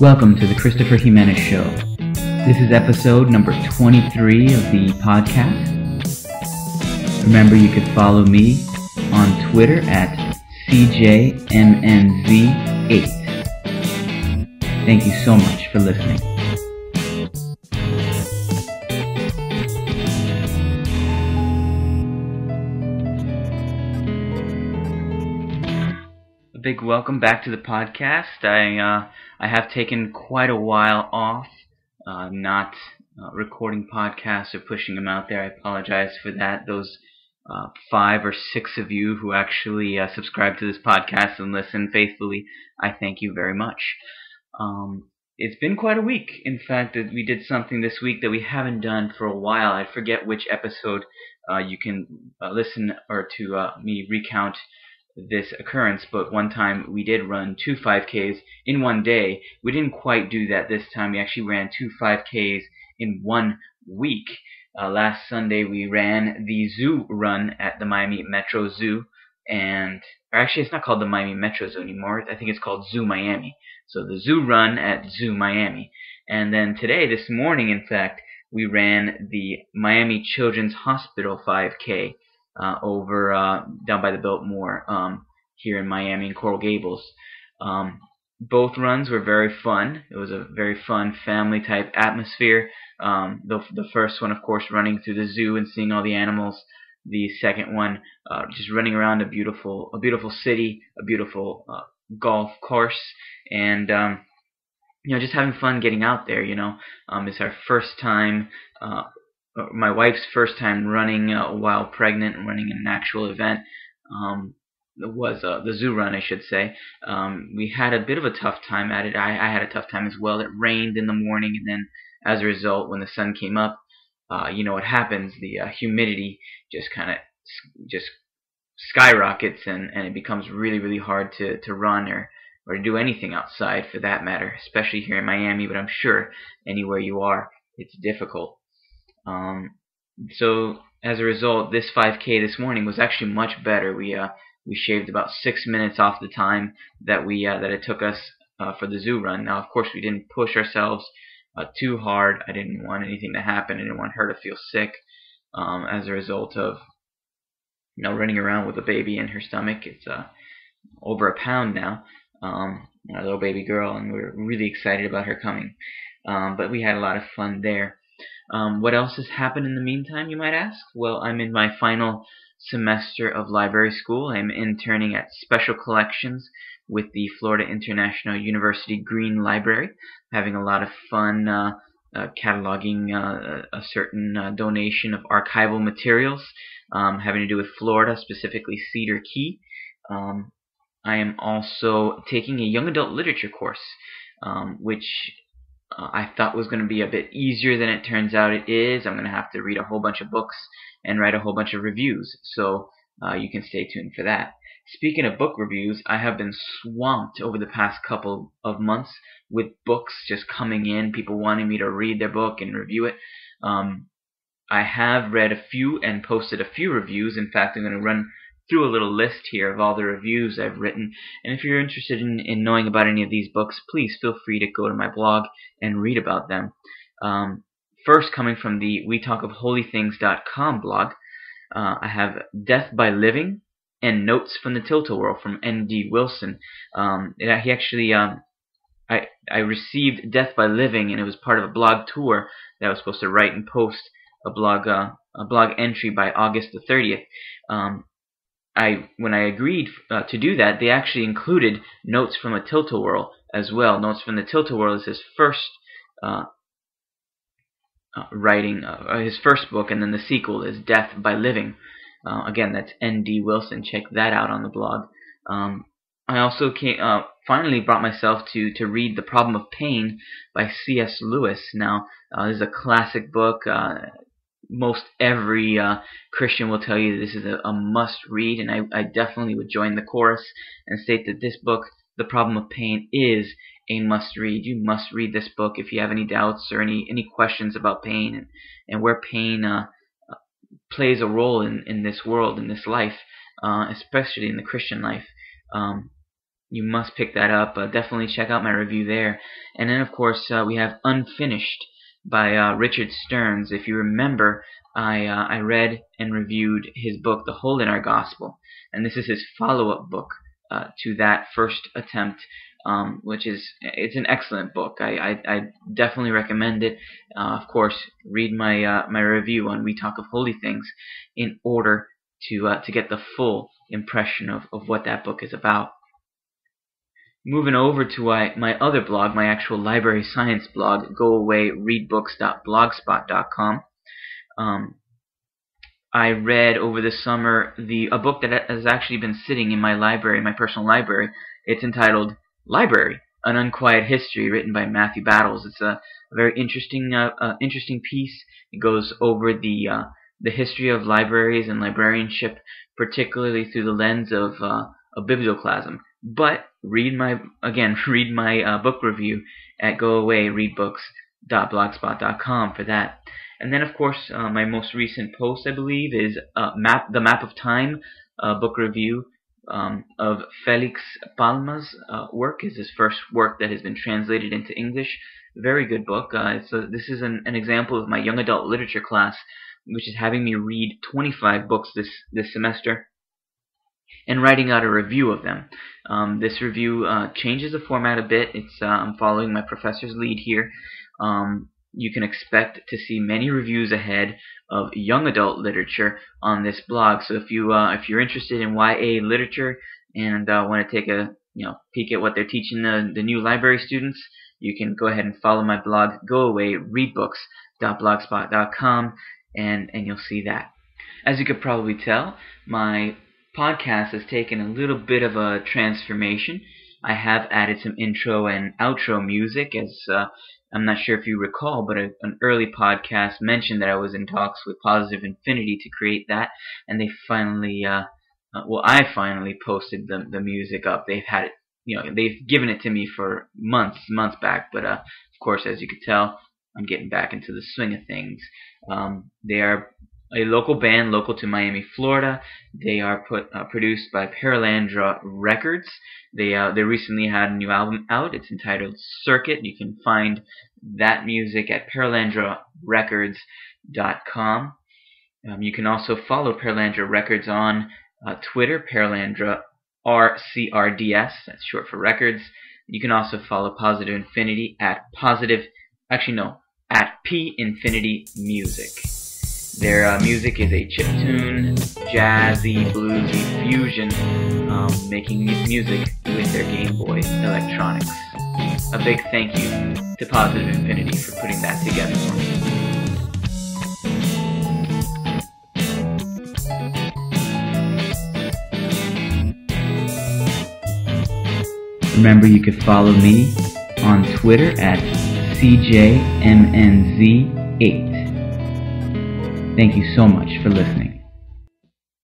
Welcome to the Christopher Jimenez Show. This is episode number 23 of the podcast. Remember, you can follow me on Twitter at CJMNZ8. Thank you so much for listening. Big welcome back to the podcast. I have taken quite a while off, not recording podcasts or pushing them out there. I apologize for that. Those 5 or 6 of you who actually subscribe to this podcast and listen faithfully, I thank you very much. It's been quite a week. In fact, we did something this week that we haven't done for a while. I forget which episode you can listen or to me recount this occurrence, but one time we did run 2 5Ks in one day. We didn't quite do that this time. We actually ran 2 5Ks in 1 week. Last Sunday we ran the Zoo Run at the Miami Metro Zoo, or actually it's not called the Miami Metro Zoo anymore. I think it's called Zoo Miami. So the Zoo Run at Zoo Miami. And then today, this morning in fact, we ran the Miami Children's Hospital 5K. Over down by the Biltmore here in Miami and Coral Gables. Both runs were very fun. It was a very fun family type atmosphere. The first one, of course, running through the zoo and seeing all the animals. The second one, just running around a beautiful city, a beautiful golf course, and just having fun getting out there. It's our first time. My wife's first time running while pregnant, running an actual event, was the zoo run, I should say. We had a bit of a tough time at it. I had a tough time as well. It rained in the morning, and then as a result, when the sun came up, what happens, the humidity just skyrockets, and it becomes really, really hard to run or to do anything outside for that matter, especially here in Miami, but I'm sure anywhere you are, it's difficult. So as a result, this 5K this morning was actually much better. We shaved about 6 minutes off the time that it took us for the zoo run. Now, of course, we didn't push ourselves too hard. I didn't want anything to happen. I didn't want her to feel sick as a result of running around with a baby in her stomach. It's over a pound now, our little baby girl, and we're really excited about her coming. But we had a lot of fun there. What else has happened in the meantime, you might ask? Well, I'm in my final semester of library school. I'm interning at Special Collections with the Florida International University Green Library, having a lot of fun cataloging a certain donation of archival materials having to do with Florida, specifically Cedar Key. I am also taking a young adult literature course, which I thought was going to be a bit easier than it turns out it is. I'm going to have to read a whole bunch of books and write a whole bunch of reviews, so you can stay tuned for that. Speaking of book reviews, I have been swamped over the past couple of months with books just coming in, people wanting me to read their book and review it. I have read a few and posted a few reviews. In fact, I'm going to run through a little list here of all the reviews I've written, and if you're interested in knowing about any of these books, please feel free to go to my blog and read about them. First, coming from the We Talk of Holy Things.com blog, I have Death by Living and Notes from the Tilt-a-Whirl from N. D. Wilson. He actually, I received Death by Living, and it was part of a blog tour that I was supposed to write and post a blog entry by August the 30th. When I agreed to do that, they actually included Notes from a Tilt-a-Whirl as well. Notes from the Tilt-a-Whirl is his first writing, his first book, and then the sequel is Death by Living. Again, that's N.D. Wilson. Check that out on the blog. I also finally brought myself to read The Problem of Pain by C. S. Lewis. Now, this is a classic book. Most every Christian will tell you this is a must-read, and I definitely would join the chorus and state that this book, The Problem of Pain, is a must-read. You must read this book if you have any doubts or any questions about pain and where pain plays a role in this world, in this life, especially in the Christian life. you must pick that up. Definitely check out my review there. And then, of course, we have Unfinished by Richard Stearns. If you remember, I read and reviewed his book, The Hole in Our Gospel. And this is his follow-up book to that first attempt, which is, it's an excellent book. I definitely recommend it. Of course, read my my review on We Talk of Holy Things in order to get the full impression of what that book is about. Moving over to my other blog, my actual library science blog, goawayreadbooks.blogspot.com. I read over the summer a book that has actually been sitting in my library, my personal library. It's entitled Library: An Unquiet History, written by Matthew Battles. It's a very interesting piece. It goes over the history of libraries and librarianship, particularly through the lens of biblioclasm. But read my book review at goawayreadbooks.blogspot.com for that. And then, of course, my most recent post, I believe, is the Map of Time book review of Felix Palma's work. Is his first work that has been translated into English. Very good book. So this is an example of my young adult literature class, which is having me read 25 books this semester and writing out a review of them. This review changes the format a bit. I'm following my professor's lead here. You can expect to see many reviews ahead of young adult literature on this blog. So if you're interested in YA literature and want to take a peek at what they're teaching the new library students, you can go ahead and follow my blog, goawayreadbooks.blogspot.com, and you'll see that. As you could probably tell, my podcast has taken a little bit of a transformation. I have added some intro and outro music, as I'm not sure if you recall, but an early podcast mentioned that I was in talks with Positive Infinity to create that, and they finally, I finally posted the music up. They've had it, they've given it to me for months back, but of course, as you could tell, I'm getting back into the swing of things. They are a local band, local to Miami, Florida. They are produced by Perelandra Records. They recently had a new album out. It's entitled Circuit. You can find that music at perelandrarecords.com. You can also follow Perelandra Records on Twitter, Perelandra RCRDS. That's short for records. You can also follow Positive Infinity at P-Infinity Music. Their music is a chiptune, jazzy, bluesy fusion, making music with their Game Boy electronics. A big thank you to Positive Infinity for putting that together for me. Remember, you can follow me on Twitter at CJMNZ8. Thank you so much for listening.